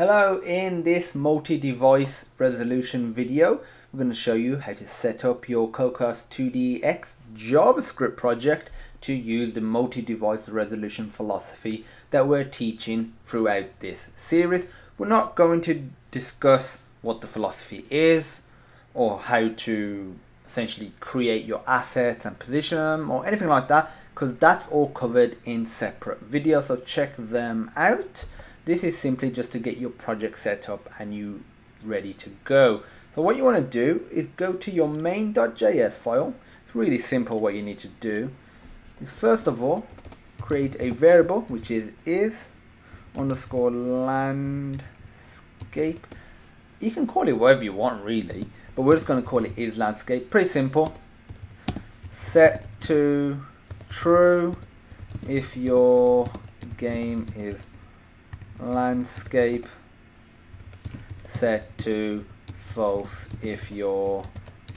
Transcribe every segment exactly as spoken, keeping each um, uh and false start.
Hello, in this multi-device resolution video, we're going to show you how to set up your Cocos two d x JavaScript project to use the multi-device resolution philosophy that we're teaching throughout this series. We're not going to discuss what the philosophy is or how to essentially create your assets and position them or anything like that, because that's all covered in separate videos, so check them out. This is simply just to get your project set up and you ready to go. So what you want to do is go to your main dot j s file. It's really simple what you need to do. First of all, create a variable which is is underscore landscape. You can call it whatever you want really, but we're just going to call it is landscape. Pretty simple. Set to true if your game is landscape, set to false if your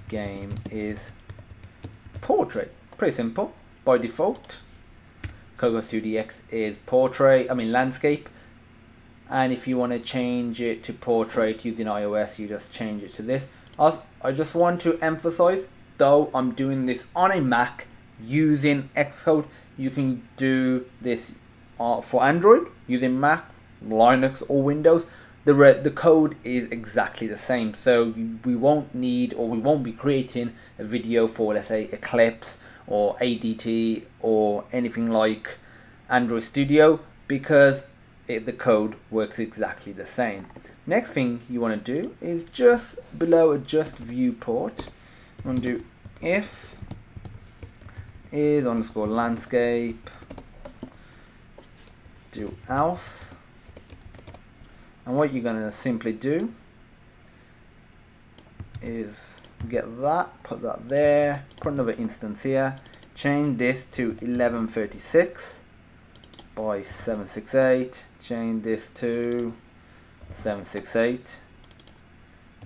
game is portrait. Pretty simple. By default, Cocos two d x is portrait, I mean landscape, and if you want to change it to portrait using iOS, you just change it to this. I just want to emphasize, though I'm doing this on a Mac using Xcode, you can do this for Android using Mac, Linux or Windows. The re the code is exactly the same, so we won't need or we won't be creating a video for, let's say, Eclipse or A D T or anything like Android Studio, because it, the code works exactly the same. Next thing you want to do is just below adjust viewport, you want to do if is underscore landscape, do else. And what you're going to simply do is get that, put that there, put another instance here, change this to eleven thirty-six by seven sixty-eight, change this to seven sixty-eight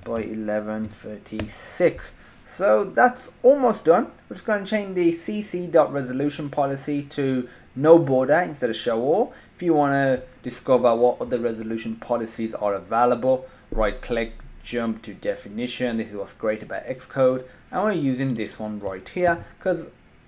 by eleven thirty-six. So that's almost done. We're just going to change the c c dot resolution policy to no border instead of show all. If you want to discover what other resolution policies are available, right click, jump to definition. This is what's great about Xcode, and we're using this one right here, because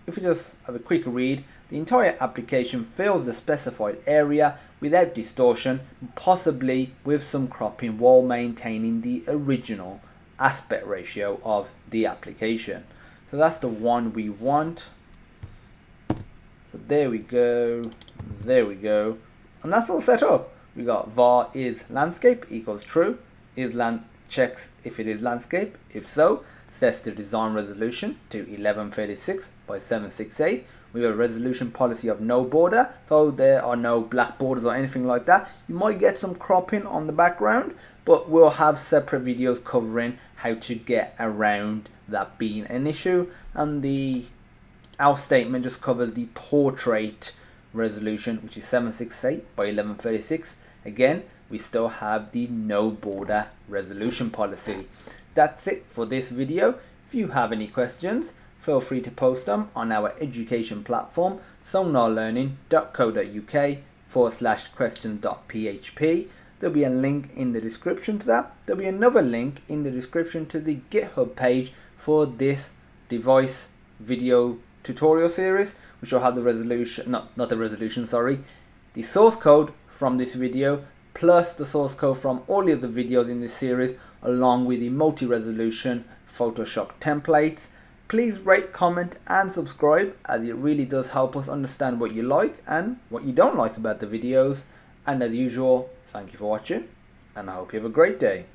if you just have a quick read, the entire application fills the specified area without distortion, possibly with some cropping, while maintaining the original aspect ratio of the application. So that's the one we want. So there we go, there we go, and that's all set up. We got var is landscape equals true, is land checks if it is landscape, if so, sets the design resolution to eleven thirty-six by seven sixty-eight. We have a resolution policy of no border, so there are no black borders or anything like that. You might get some cropping on the background, but we'll have separate videos covering how to get around that being an issue. And the else statement just covers the portrait resolution, which is seven sixty-eight by eleven thirty-six. Again, we still have the no border resolution policy. That's it for this video. If you have any questions, feel free to post them on our education platform, sonar learning dot co dot u k forward slash questions dot p h p. There'll be a link in the description to that. There'll be another link in the description to the GitHub page for this device video tutorial series, which will have the resolution, not, not the resolution, sorry, the source code from this video, plus the source code from all the other videos in this series, along with the multi-resolution Photoshop templates. Please rate, comment and subscribe, as it really does help us understand what you like and what you don't like about the videos. And as usual, thank you for watching, and I hope you have a great day.